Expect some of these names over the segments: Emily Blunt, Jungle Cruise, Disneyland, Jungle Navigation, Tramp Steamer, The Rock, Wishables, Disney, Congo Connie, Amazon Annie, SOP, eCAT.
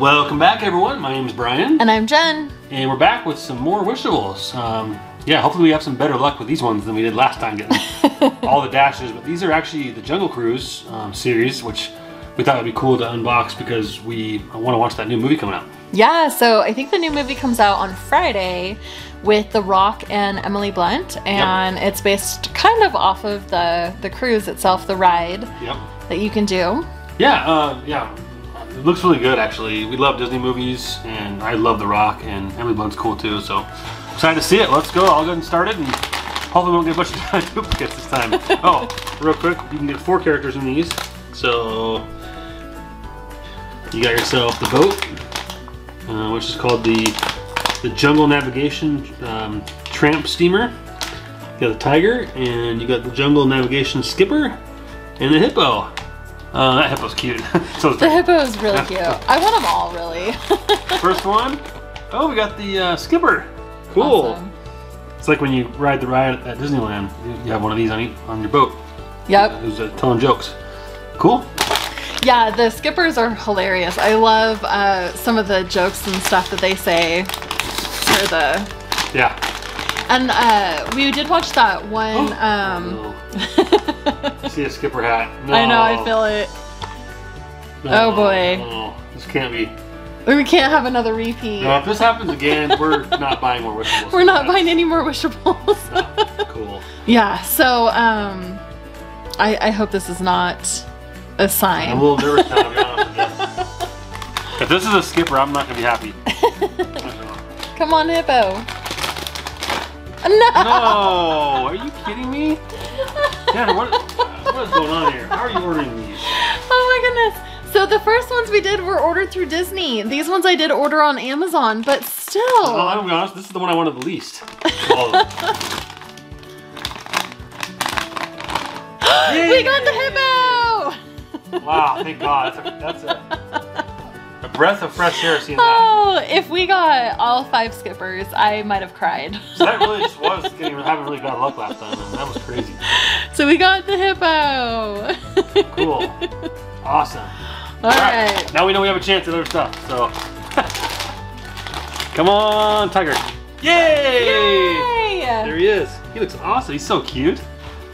Welcome back, everyone. My name is Brian. And I'm Jen. And we're back with some more Wishables. Yeah, hopefully we have some better luck with these ones than we did last time getting all the dashes. But these are actually the Jungle Cruise series, which we thought would be cool to unbox because we want to watch that new movie coming out. Yeah, so I think the new movie comes out on Friday with The Rock and Emily Blunt. And yep. It's based kind of off of the cruise itself, the ride that you can do. Yeah, yeah. It looks really good, actually. We love Disney movies, and I love The Rock, and Emily Blunt's cool too, so excited to see it. Let's go. I'll go ahead and start it, and hopefully we won't get a bunch of duplicates this time. Oh, real quick, you can get 4 characters in these. So you got yourself the boat, which is called the Jungle Navigation Tramp Steamer. You got the tiger, and you got the Jungle Navigation Skipper, and the hippo. That hippo's cute. So the hippo's really cute. I want them all, really. First one. Oh, we got the skipper. Cool. Awesome. It's like when you ride the ride at Disneyland. You have one of these on your boat. Yep. Who's telling jokes. Cool. Yeah, the skippers are hilarious. I love some of the jokes and stuff that they say. For the... Yeah. And we did watch that one... Oh. See a skipper hat. No. I know, I feel it. No, oh boy. No, this can't be. We can't have another repeat. No, if this happens again, we're not buying more Wishables. We're not buying any more Wishables. No. Cool. Yeah, so I hope this is not a sign. I'm a little nervous now, to be honest with you. If this is a skipper, I'm not going to be happy. Come on, hippo. No! No! Are you kidding me? Dad, what is going on here? How are you ordering these? Oh my goodness. So the first ones we did were ordered through Disney. These ones I did order on Amazon, but still. Well, I'm going to be honest, this is the one I wanted the least. We got the hippo! Wow, thank God. That's a breath of fresh air seeing that. Oh, if we got all 5 skippers, I might have cried. So that really just was having really bad luck last time. That was crazy. So we got the hippo. Cool. Awesome. All right. Now we know we have a chance at other stuff. So come on, tiger. Yay! There he is. He looks awesome. He's so cute.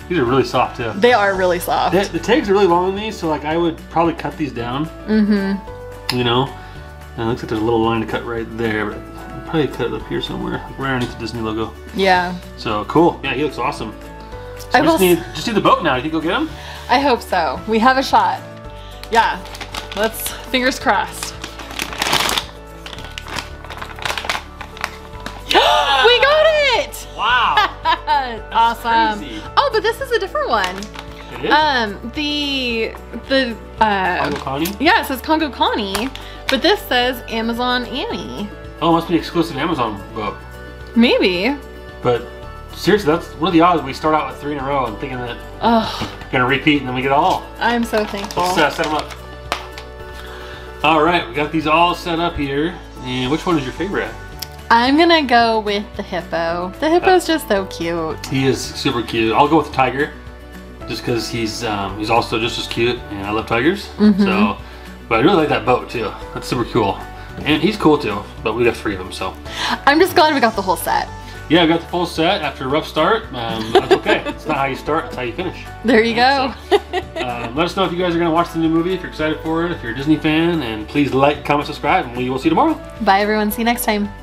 These are really soft too. They are really soft. The tags are really long in these, so like I would probably cut these down. Mm-hmm. You know, and it looks like there's a little line to cut right there, but I'd probably cut it up here somewhere, like right underneath the Disney logo. Yeah. So cool. Yeah, he looks awesome. So we just need the boat now. You think you'll get him? I hope so. We have a shot. Yeah. Let's, fingers crossed. Yeah! We got it! Wow. Awesome. Crazy. Oh, but this is a different one. It is? Congo Connie? Yeah, it says Congo Connie, but this says Amazon Annie. Oh, it must be exclusive to Amazon book. Maybe. But seriously, that's what are the odds we start out with 3 in a row and thinking that we're gonna repeat and then we get all. I'm so thankful. Let's set them up. All right, we got these all set up here. And which one is your favorite? I'm gonna go with the hippo. The hippo's just so cute. He is super cute. I'll go with the tiger, just because he's also just as cute, and I love tigers. Mm-hmm. So, but I really like that boat too. That's super cool, and he's cool too. But we got 3 of them, so. I'm just glad we got the whole set. Yeah, we got the full set after a rough start. That's okay. It's not how you start, it's how you finish. There you go. So, let us know if you guys are going to watch the new movie, if you're excited for it, if you're a Disney fan, and please like, comment, subscribe, and we will see you tomorrow. Bye, everyone. See you next time.